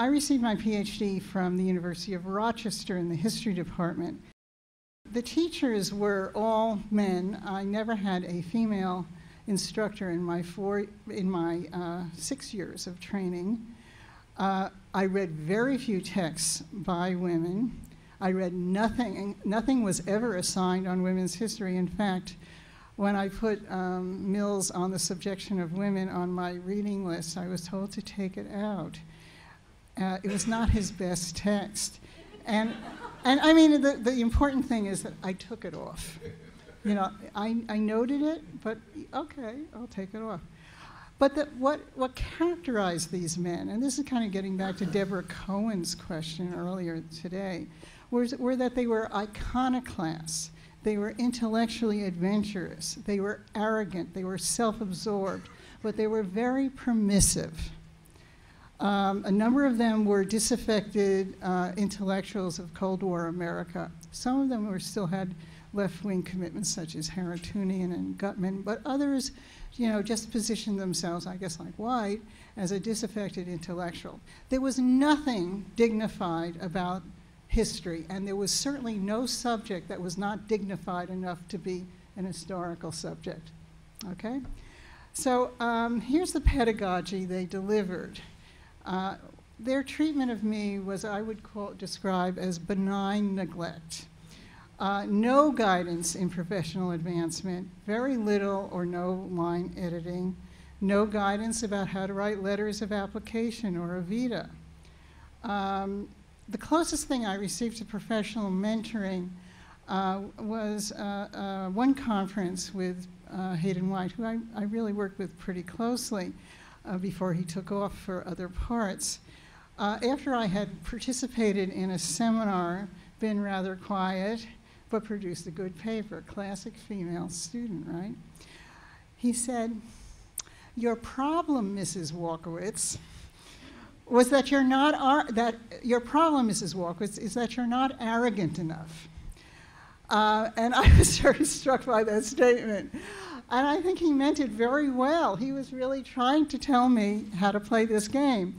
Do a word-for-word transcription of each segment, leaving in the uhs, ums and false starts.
I received my PhD from the University of Rochester in the history department. The teachers were all men. I never had a female instructor in my four, in my uh, six years of training. Uh, I read very few texts by women. I read nothing. Nothing was ever assigned on women's history. In fact, when I put um, Mills on the subjection of women on my reading list, I was told to take it out. Uh, it was not his best text. And, and I mean, the, the important thing is that I took it off. You know, I, I noted it, but okay, I'll take it off. But the, what, what characterized these men, and this is kind of getting back to Deborah Cohen's question earlier today, was, were that they were iconoclasts. They were intellectually adventurous. They were arrogant. They were self-absorbed. But they were very permissive. Um, a number of them were disaffected uh, intellectuals of Cold War America. Some of them were still had left-wing commitments such as Haratunian and Gutman, but others, you know, just positioned themselves, I guess like White, as a disaffected intellectual. There was nothing dignified about history, and there was certainly no subject that was not dignified enough to be an historical subject, okay? So um, here's the pedagogy they delivered. Uh, their treatment of me was, I would quote, describe as benign neglect. Uh, no guidance in professional advancement, very little or no line editing, no guidance about how to write letters of application or a vita. Um, the closest thing I received to professional mentoring uh, was uh, uh, one conference with uh, Hayden White, who I, I really worked with pretty closely. Uh, before he took off for other parts. Uh, after I had participated in a seminar, been rather quiet, but produced a good paper, classic female student, right? He said, your problem, Missus Walkowitz, was that you're not, ar that your problem, Missus Walkowitz, is that you're not arrogant enough. Uh, and I was very struck by that statement. And I think he meant it very well. He was really trying to tell me how to play this game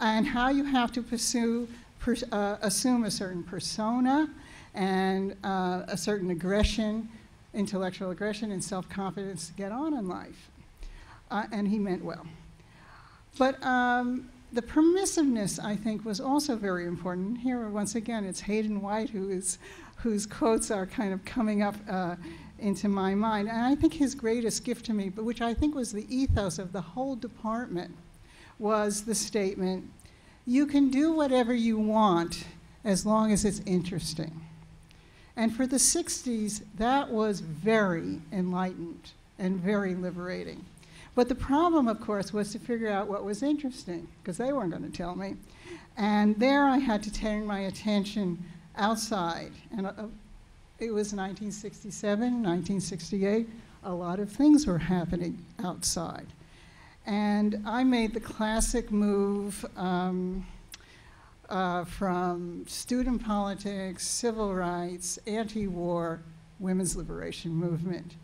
and how you have to pursue, per, uh, assume a certain persona and uh, a certain aggression, intellectual aggression and self-confidence to get on in life. Uh, and he meant well. But um, the permissiveness, I think, was also very important. Here, once again, it's Hayden White who is, whose quotes are kind of coming up uh, into my mind. And I think his greatest gift to me, but which I think was the ethos of the whole department, was the statement, you can do whatever you want as long as it's interesting. And for the sixties, that was very enlightened and very liberating. But the problem, of course, was to figure out what was interesting, because they weren't going to tell me. And there I had to turn my attention outside. And uh, it was nineteen sixty-seven, nineteen sixty-eight. A lot of things were happening outside. And I made the classic move um, uh, from student politics, civil rights, anti-war, women's liberation movement.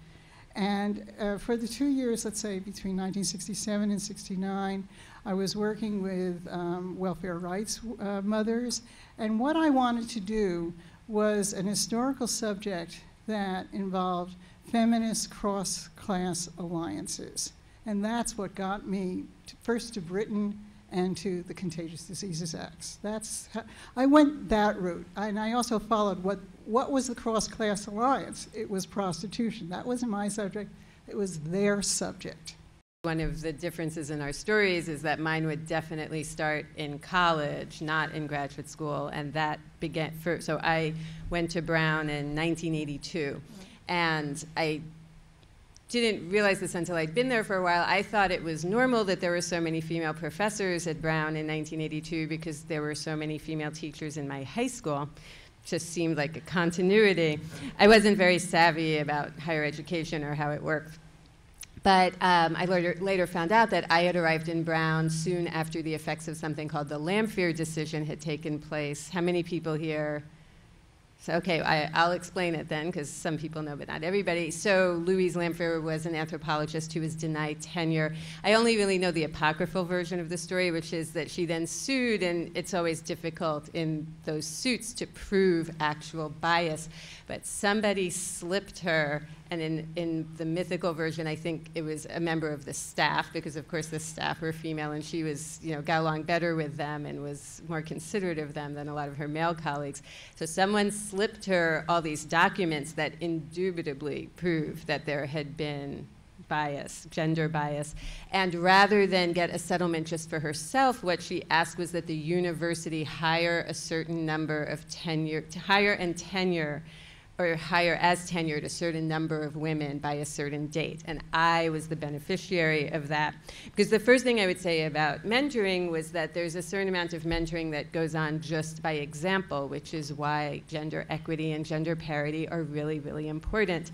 And uh, for the two years, let's say, between nineteen sixty-seven and sixty-nine, I was working with um, welfare rights uh, mothers. And what I wanted to do was an historical subject that involved feminist cross-class alliances. And that's what got me to, first to Britain and to the Contagious Diseases Acts. That's how, I went that route. I, and I also followed what, what was the cross-class alliance? It was prostitution. That wasn't my subject. It was their subject. One of the differences in our stories is that mine would definitely start in college, not in graduate school, and that began first. So I went to Brown in nineteen eighty-two, and I didn't realize this until I'd been there for a while. I thought it was normal that there were so many female professors at Brown in nineteen eighty-two because there were so many female teachers in my high school. Just seemed like a continuity. I wasn't very savvy about higher education or how it worked. But um, I later, later found out that I had arrived in Brown soon after the effects of something called the Lamphere decision had taken place. How many people here So, okay, I, I'll explain it then, because some people know, but not everybody. So Louise Lamphere was an anthropologist who was denied tenure. I only really know the apocryphal version of the story, which is that she then sued, and it's always difficult in those suits to prove actual bias. But somebody slipped her, and in, in the mythical version, I think it was a member of the staff, because of course the staff were female, and she was, you know, got along better with them and was more considerate of them than a lot of her male colleagues. So someone slipped her all these documents that indubitably proved that there had been bias, gender bias. And rather than get a settlement just for herself, what she asked was that the university hire a certain number of tenure, to hire and tenure, or hire as tenured a certain number of women by a certain date. And I was the beneficiary of that. Because the first thing I would say about mentoring was that there's a certain amount of mentoring that goes on just by example, which is why gender equity and gender parity are really, really important.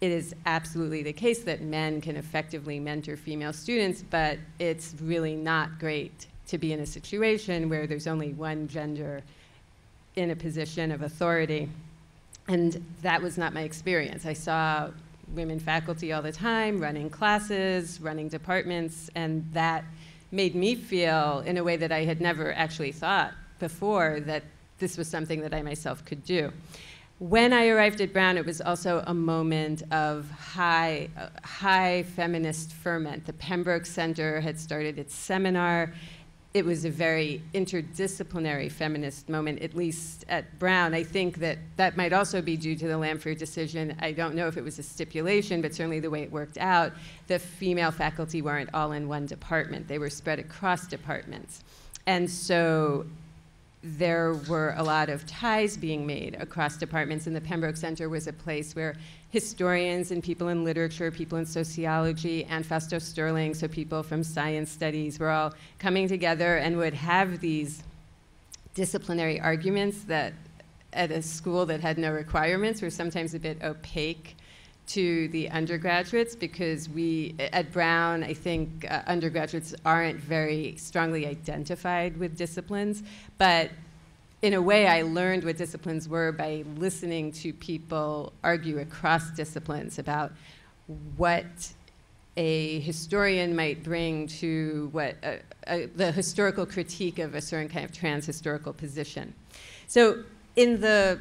It is absolutely the case that men can effectively mentor female students, but it's really not great to be in a situation where there's only one gender in a position of authority. And that was not my experience. I saw women faculty all the time, running classes, running departments, and that made me feel, in a way that I had never actually thought before, that this was something that I myself could do. When I arrived at Brown, it was also a moment of high, uh, high feminist ferment. The Pembroke Center had started its seminar. It was a very interdisciplinary feminist moment, at least at Brown. I think that that might also be due to the Lamphere decision. I don't know if it was a stipulation, but certainly the way it worked out, the female faculty weren't all in one department. They were spread across departments. And so there were a lot of ties being made across departments, and the Pembroke Center was a place where historians and people in literature, people in sociology, and Fausto Sterling, so people from science studies, were all coming together and would have these disciplinary arguments that at a school that had no requirements were sometimes a bit opaque to the undergraduates, because we, at Brown, I think uh, undergraduates aren't very strongly identified with disciplines, but in a way I learned what disciplines were by listening to people argue across disciplines about what a historian might bring to what uh, uh, the historical critique of a certain kind of trans-historical position. So in the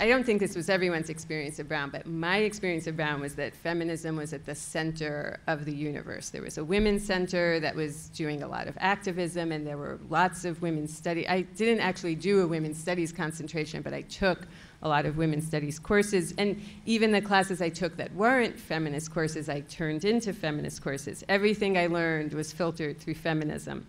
I don't think this was everyone's experience at Brown, but my experience at Brown was that feminism was at the center of the universe. There was a women's center that was doing a lot of activism, and there were lots of women's studies. I didn't actually do a women's studies concentration, but I took a lot of women's studies courses, and even the classes I took that weren't feminist courses, I turned into feminist courses. Everything I learned was filtered through feminism.